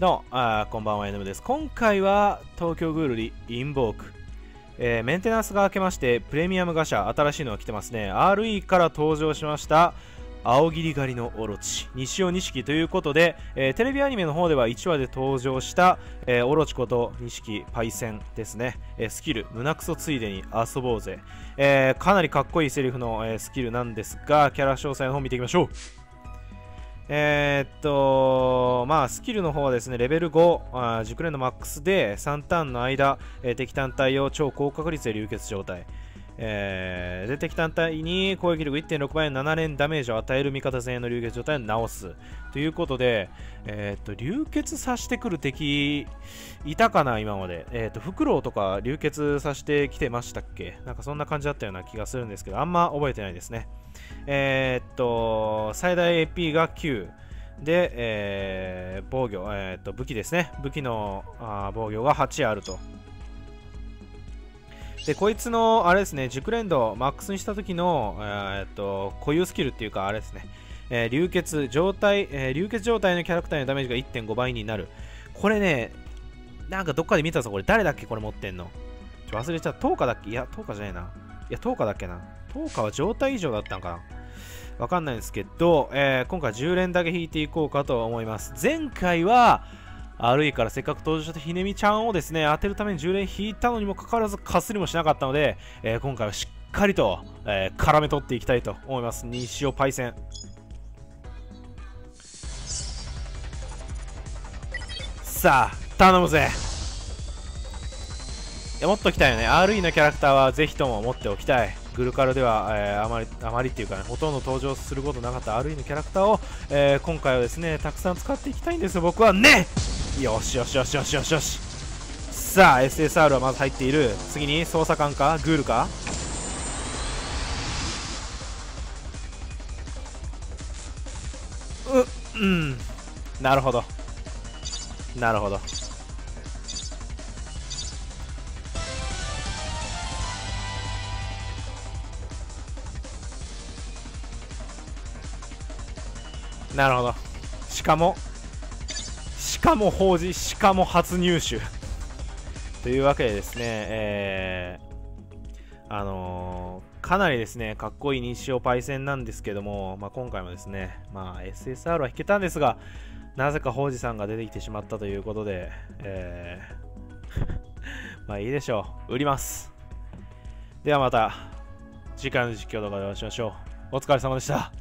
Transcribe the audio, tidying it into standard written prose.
どうも、こんばんは、NM です。今回は東京グールリインボーク、メンテナンスが明けましてプレミアムガシャ、新しいのが来てますね。 RE から登場しました青霧狩りのオロチ、西尾錦ということで、テレビアニメの方では1話で登場した、オロチこと錦パイセンですね。スキル胸クソついでに遊ぼうぜ、かなりかっこいいセリフの、スキルなんですが、キャラ詳細の方見ていきましょう。まあスキルの方はですね、レベル5、熟練のマックスで3ターンの間、敵単体を超高確率で流血状態、で敵単体に攻撃力 1.6 倍の7連ダメージを与える味方全員の流血状態を直すということで、流血さしてくる敵いたかな、今まで。フクロウとか流血さしてきてましたっけ、なんかそんな感じだったような気がするんですけど、あんま覚えてないですね。最大 AP が9で、防御、武器ですね、武器の防御が8あると。でこいつのあれですね、熟練度マックスにした時の、固有スキルっていうかあれですね、流血状態のキャラクターのダメージが 1.5 倍になる。これね、なんかどっかで見たぞ。これ誰だっけ、これ持ってんの忘れちゃった。10日だっけ、いや10日じゃないな、いや10日だっけな、10日は状態異常だったのかな、わかんないんですけど、今回10連だけ引いていこうかと思います。前回は RE からせっかく登場したひねみちゃんをですね、当てるために10連引いたのにもかかわらずかすりもしなかったので、今回はしっかりと、絡め取っていきたいと思います。西尾パイセン、さあ頼むぜ。いや、持っときたいよね。 RE のキャラクターはぜひとも持っておきたい。グルカルでは、あまりっていうか、ね、ほとんど登場することなかった RE のキャラクターを、今回はですねたくさん使っていきたいんですよ、僕はね。よしよしよしよしよしよし。さあ SSR はまず入っている。次に捜査官かグールか。うん、なるほどなるほど。なるほど。しかも放置、しかも初入手というわけでですね、かなりですねかっこいい西尾パイセンなんですけども、まあ、今回もですね、まあ、SSR は引けたんですが、なぜか放置さんが出てきてしまったということで、まあいいでしょう、売ります。ではまた次回の実況動画でお会いしましょう。お疲れ様でした。